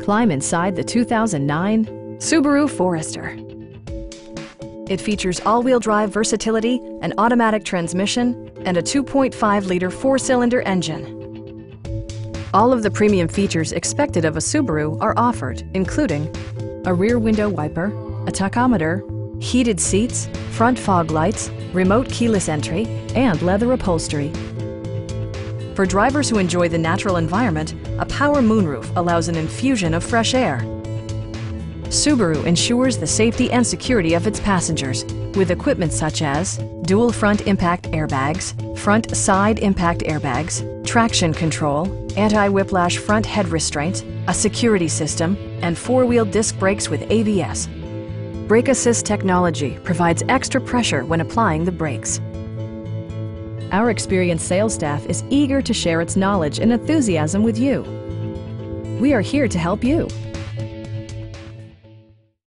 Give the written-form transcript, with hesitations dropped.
Climb inside the 2009 Subaru Forester. It features all-wheel drive versatility, an automatic transmission, and a 2.5-liter four-cylinder engine. All of the premium features expected of a Subaru are offered, including a rear window wiper, a tachometer, heated seats, front fog lights, remote keyless entry, and leather upholstery. For drivers who enjoy the natural environment, a power moonroof allows an infusion of fresh air. Subaru ensures the safety and security of its passengers with equipment such as dual front impact airbags, front side impact airbags, traction control, anti-whiplash front head restraint, a security system, and four-wheel disc brakes with ABS. Brake assist technology provides extra pressure when applying the brakes. Our experienced sales staff is eager to share its knowledge and enthusiasm with you. We are here to help you.